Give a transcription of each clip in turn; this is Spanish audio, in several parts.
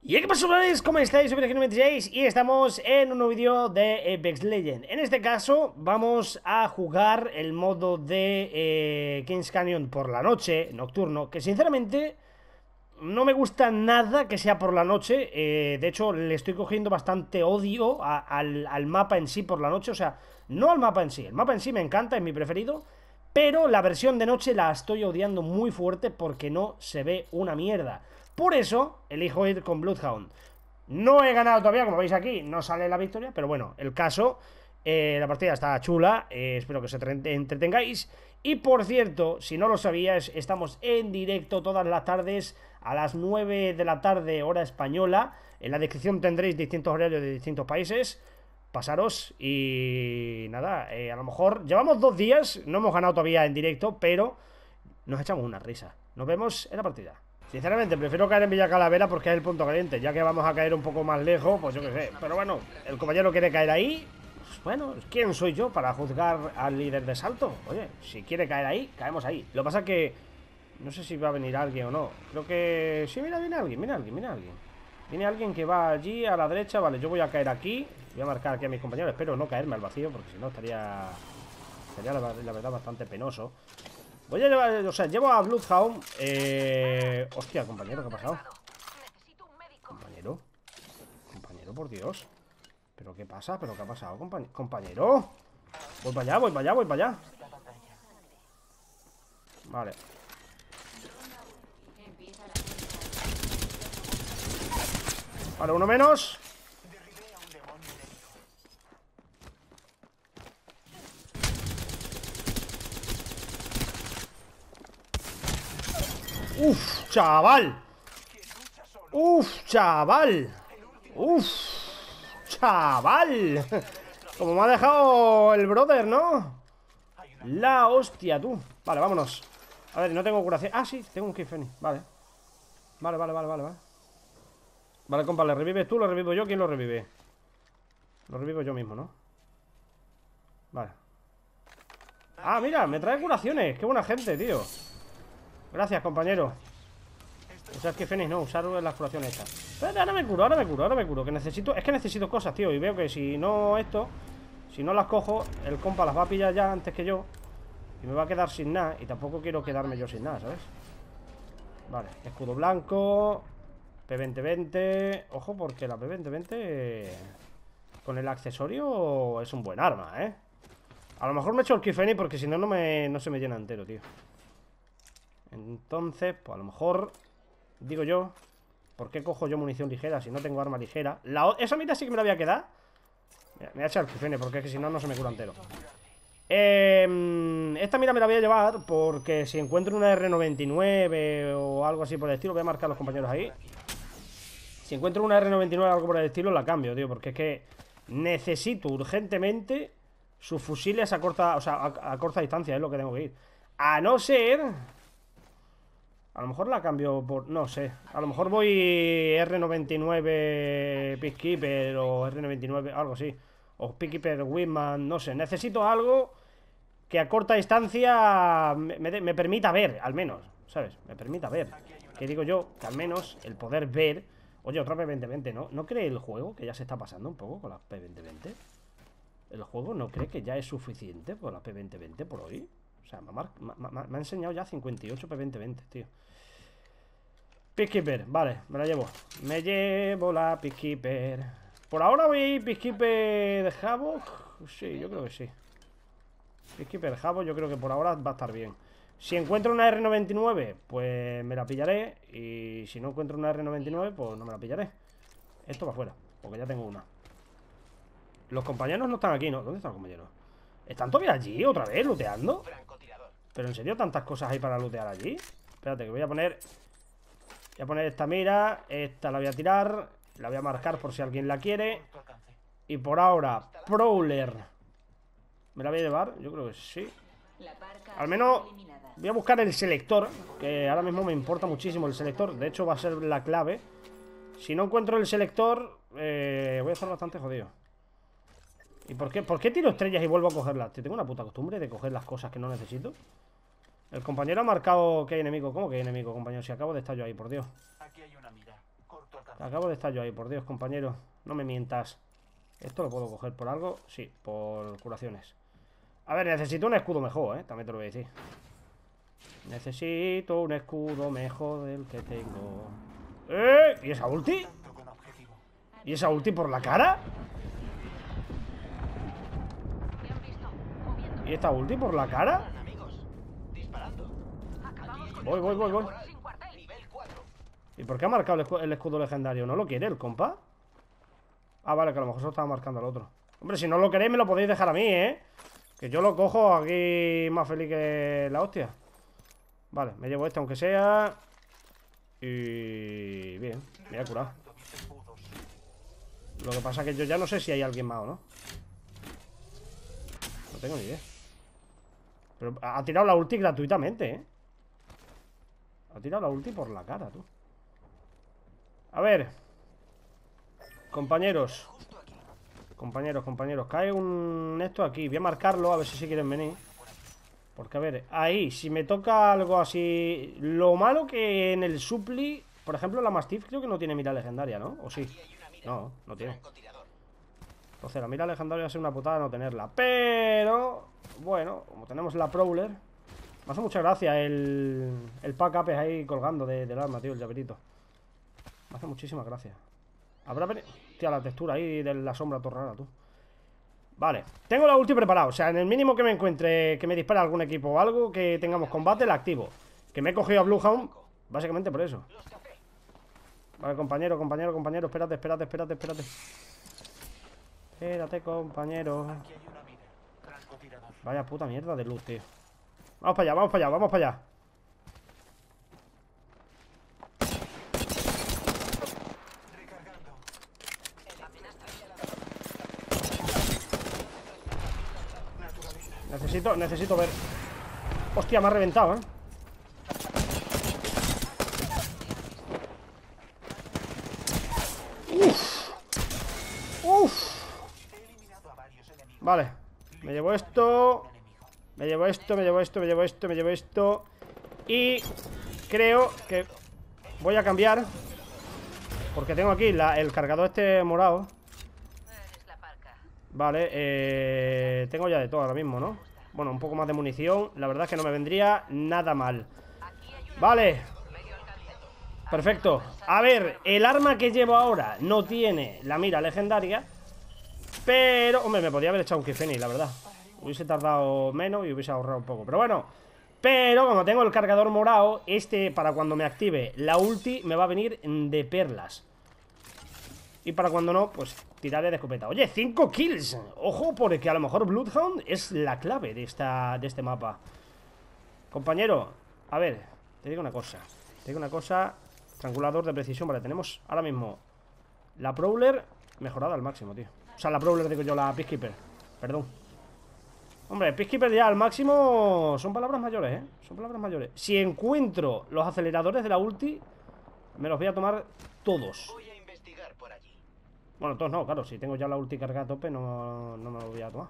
¿Y qué pasa, chavales? ¿Cómo estáis? Soy Perejil96 y estamos en un nuevo vídeo de Apex Legends. En este caso vamos a jugar el modo de Kings Canyon por la noche, nocturno, que sinceramente no me gusta nada que sea por la noche. De hecho, le estoy cogiendo bastante odio al mapa en sí por la noche. O sea, no al mapa en sí, el mapa en sí me encanta, es mi preferido, pero la versión de noche la estoy odiando muy fuerte porque no se ve una mierda. Por eso elijo ir con Bloodhound. No he ganado todavía, como veis aquí, no sale la victoria, pero bueno, el caso, la partida está chula, espero que os entretengáis. Y por cierto, si no lo sabías, estamos en directo todas las tardes a las 9 de la tarde, hora española. En la descripción tendréis distintos horarios de distintos países. Pasaros y nada, a lo mejor llevamos 2 días, no hemos ganado todavía en directo, pero nos echamos una risa. Nos vemos en la partida. Sinceramente, prefiero caer en Villa Calavera porque es el punto caliente. Ya que vamos a caer un poco más lejos, pues yo qué sé. Pero bueno, el compañero quiere caer ahí. Pues bueno, ¿quién soy yo para juzgar al líder de salto? Oye, si quiere caer ahí, caemos ahí. Lo que pasa es que no sé si va a venir alguien o no. Creo que... sí, mira, viene alguien, viene alguien, viene alguien. Viene alguien que va allí a la derecha. Vale, yo voy a caer aquí. Voy a marcar aquí a mis compañeros. Espero no caerme al vacío porque si no estaría la verdad bastante penoso. Voy a llevar, o sea, llevo a Bloodhound. Hostia, compañero, ¿qué ha pasado? Compañero. Compañero, por Dios. ¿Pero qué pasa? ¿Pero qué ha pasado, compañero? Voy para allá, voy para allá, voy para allá. Vale. Vale, uno menos. Uf, chaval. Uf, chaval. Uf, chaval. Como me ha dejado el brother, ¿no? La hostia, tú. Vale, vámonos. A ver, no tengo curación. Ah, sí, tengo un Kifeni. Vale. Vale, vale, vale, vale. Vale, compa, ¿le revives tú? ¿Lo revivo yo? ¿Quién lo revive? Lo revivo yo mismo, ¿no? Vale. Ah, mira, me trae curaciones. Qué buena gente, tío. Gracias, compañero. O sea, es que Fénix no, usar las curaciones estas. Pero ahora me curo, ahora me curo, ahora me curo. Que necesito, es que necesito cosas, tío. Y veo que si no esto, si no las cojo, el compa las va a pillar ya antes que yo. Y me va a quedar sin nada. Y tampoco quiero quedarme yo sin nada, ¿sabes? Vale, escudo blanco. P2020. Ojo, porque la P2020 con el accesorio es un buen arma, ¿eh? A lo mejor me echo el Kifeni porque si no, no se me llena entero, tío. Entonces, pues a lo mejor digo yo, ¿por qué cojo yo munición ligera si no tengo arma ligera? Esa mitad sí que me la voy a quedar. Mira, me voy a echar el Kifeni porque es que si no, no se me cura entero. Esta mira me la voy a llevar porque si encuentro una R99 o algo así por el estilo, voy a marcar a los compañeros ahí. Si encuentro una R99 o algo por el estilo, la cambio, tío, porque es que necesito urgentemente sus fusiles a corta, o sea, a corta distancia, es lo que tengo que ir. A no ser... a lo mejor la cambio por... no sé. A lo mejor voy R99 Peacekeeper o R99, algo así. O Peacekeeper Windman, no sé. Necesito algo que a corta distancia me permita ver, al menos, ¿sabes? Me permita ver. Que digo yo, que al menos el poder ver... Oye, otra P2020, ¿no? ¿No cree el juego que ya se está pasando un poco con la P2020? ¿El juego no cree que ya es suficiente por la P2020 por hoy? O sea, me ha enseñado ya 58 P2020, tío. Peacekeeper, vale, me la llevo. Me llevo la Peacekeeper. Por ahora voy a ir Peacekeeper Havoc. Sí, yo creo que sí. Peacekeeper Havoc, yo creo que por ahora va a estar bien. Si encuentro una R99, pues me la pillaré. Y si no encuentro una R99, pues no me la pillaré. Esto va afuera, porque ya tengo una. Los compañeros no están aquí, ¿no? ¿Dónde están los compañeros? ¿Están todavía allí otra vez, looteando? ¿Pero en serio tantas cosas hay para lootear allí? Espérate, que voy a poner... voy a poner esta mira. Esta la voy a tirar. La voy a marcar por si alguien la quiere. Y por ahora, Prowler. ¿Me la voy a llevar? Yo creo que sí. Al menos voy a buscar el selector, que ahora mismo me importa muchísimo el selector. De hecho, va a ser la clave. Si no encuentro el selector, voy a estar bastante jodido. ¿Y por qué? ¿Por qué tiro estrellas y vuelvo a cogerlas? Tengo una puta costumbre de coger las cosas que no necesito. El compañero ha marcado que hay enemigo. ¿Cómo que hay enemigo, compañero? Si acabo de estar yo ahí, por Dios. Aquí hay una mira. Corto alcance. Acabo de estar yo ahí, por Dios, compañero. No me mientas. ¿Esto lo puedo coger por algo? Sí, por curaciones. A ver, necesito un escudo mejor, ¿eh? También te lo voy a decir. Necesito un escudo mejor del que tengo. ¡Eh! ¿Y esa ulti? ¿Y esa ulti por la cara? ¿Y esta ulti por la cara? Voy. ¿Y por qué ha marcado el escudo legendario? ¿No lo quiere el compa? Ah, vale, que a lo mejor se lo estaba marcando al otro. Hombre, si no lo queréis me lo podéis dejar a mí, ¿eh? Que yo lo cojo aquí más feliz que la hostia. Vale, me llevo este aunque sea. Y... bien, me voy a curar. Lo que pasa es que yo ya no sé si hay alguien más o no. No tengo ni idea. Pero ha tirado la ulti gratuitamente, ¿eh? Ha tirado la ulti por la cara, tú. A ver. Compañeros. Compañeros, cae un esto aquí. Voy a marcarlo, a ver si se quieren venir. Porque, a ver, ahí, si me toca algo así. Lo malo que en el supli, por ejemplo, la Mastiff creo que no tiene mira legendaria, ¿no? ¿O sí? No, no tiene. Entonces, la mira legendaria va a ser una putada no tenerla. Pero, bueno, como tenemos la Prowler. Me hace mucha gracia el pack-up ahí colgando del arma, tío, el llaverito. Me hace muchísima gracia. Habrá venido... Tía, la textura ahí de la sombra todo rara, tú. Vale, tengo la ulti preparada. O sea, en el mínimo que me encuentre, que me dispara algún equipo o algo, que tengamos combate, la activo. Que me he cogido a Bloodhound básicamente por eso. Vale, compañero, espérate, compañero. Vaya puta mierda de luz, tío. Vamos para allá. Necesito ver. Hostia, me ha reventado, ¿eh? Uff. Vale. Me llevo esto. Y creo que voy a cambiar. Porque tengo aquí el cargador este morado. Vale, tengo ya de todo ahora mismo, ¿no? Bueno, un poco más de munición. La verdad es que no me vendría nada mal. Vale. Perfecto. A ver, el arma que llevo ahora no tiene la mira legendaria. Pero, hombre, me podía haber echado un Kifeni, la verdad. Hubiese tardado menos y hubiese ahorrado un poco. Pero bueno. Pero como tengo el cargador morado, este para cuando me active la ulti me va a venir de perlas. Y para cuando no, pues tiraré de escopeta. Oye, 5 kills. Ojo, porque a lo mejor Bloodhound es la clave de este mapa. Compañero, a ver, te digo una cosa. Estrangulador de precisión, vale, tenemos ahora mismo la Prowler mejorada al máximo, tío. O sea, la Prowler, digo yo, la Peacekeeper. Perdón. Hombre, Peacekeeper ya al máximo. Son palabras mayores, Si encuentro los aceleradores de la ulti, me los voy a tomar todos. Bueno, entonces no, claro, si tengo ya la ulti carga a tope no me lo voy a tomar.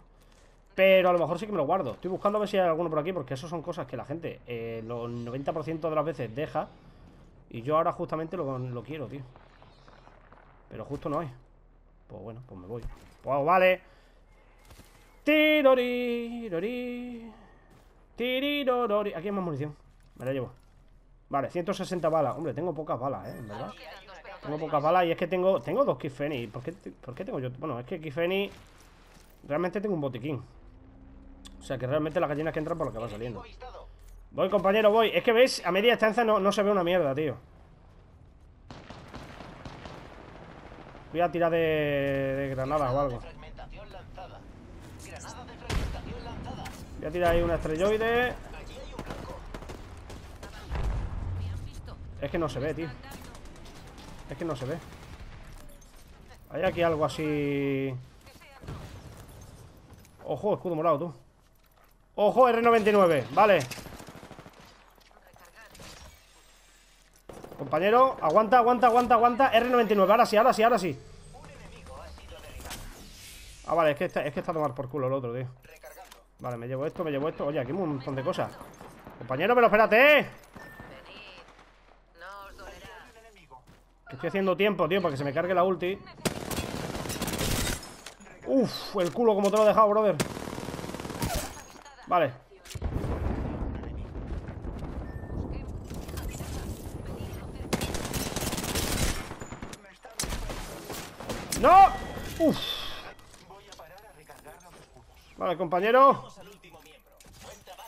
Pero a lo mejor sí que me lo guardo. Estoy buscando a ver si hay alguno por aquí, porque eso son cosas que la gente los 90% de las veces deja. Y yo ahora justamente lo quiero, tío. Pero justo no hay. Pues bueno, pues me voy. Pues vale. Tirorirori. Tirirori. Aquí hay más munición. Me la llevo. Vale, 160 balas. Hombre, tengo pocas balas, en verdad. Tengo pocas balas y es que tengo dos Kifeni. ¿Por qué tengo yo? Bueno, es que Kifeni realmente tengo un botiquín. O sea que realmente las gallinas que entran por lo que va saliendo. Voy, compañero, voy. Es que veis, a media distancia no se ve una mierda, tío. Voy a tirar de granada o algo. Voy a tirar ahí una estrelloide. Es que no se ve, tío. Es que no se ve. Hay aquí algo así. Ojo, escudo morado, tú. Ojo, R99, vale. Compañero, aguanta. R99, ahora sí. Ah, vale, es que está a tomar por culo el otro, tío. Vale, me llevo esto. Oye, aquí hay un montón de cosas. Compañero, pero espérate, Estoy haciendo tiempo, tío, para que se me cargue la ulti. Uf, el culo como te lo he dejado, brother. Vale. ¡No! ¡Uf! Vale, compañero.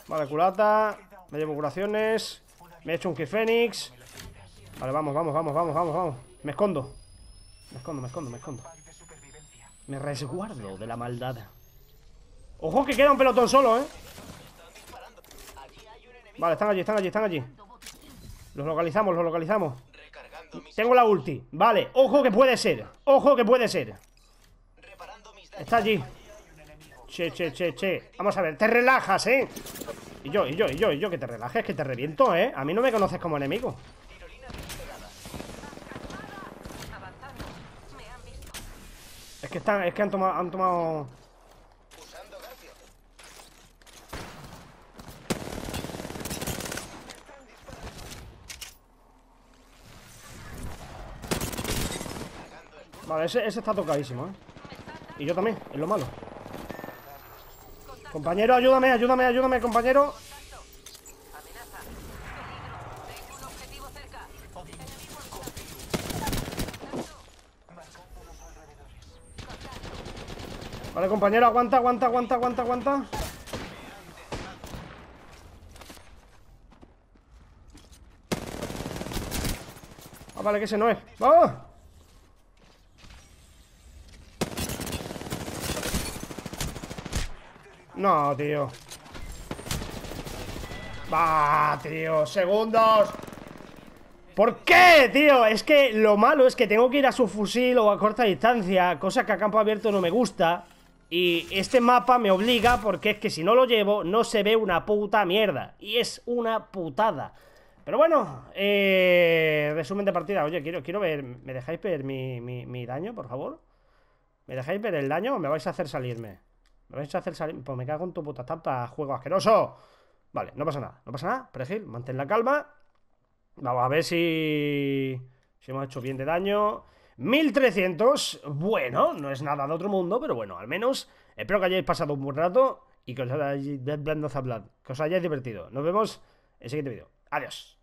Vale, culata. Me llevo curaciones. Me he hecho un Kifeni. Vale, vamos. Me escondo. Me resguardo de la maldad. Ojo que queda un pelotón solo, ¿eh? Vale, están allí. Los localizamos. Tengo la ulti. Vale, ojo que puede ser. Está allí. Che. Vamos a ver, te relajas, ¿eh? Y yo, que te relajes, que te reviento, ¿eh? A mí no me conoces como enemigo. Es que han tomado... Vale, ese está tocadísimo, ¿eh? Y yo también, es lo malo. Compañero, ayúdame, compañero. Vale, compañero, aguanta. Ah, vale, que ese no es. ¡Vamos! No, tío. Va, tío. Segundos. ¿Por qué, tío? Es que lo malo es que tengo que ir a su fusil o a corta distancia, cosa que a campo abierto no me gusta. Y este mapa me obliga, porque es que si no lo llevo no se ve una puta mierda. Y es una putada. Pero bueno, resumen de partida. Oye, quiero ver... ¿Me dejáis ver mi daño, por favor? ¿Me dejáis ver el daño o me vais a hacer salirme? ¿Me vais a hacer salir? Pues me cago en tu puta tapa, juego asqueroso. Vale, no pasa nada. Perejil, mantén la calma. Vamos a ver si hemos hecho bien de daño. 1300, bueno, no es nada de otro mundo, pero bueno, al menos espero que hayáis pasado un buen rato y que os hayáis divertido. Nos vemos en el siguiente vídeo. Adiós.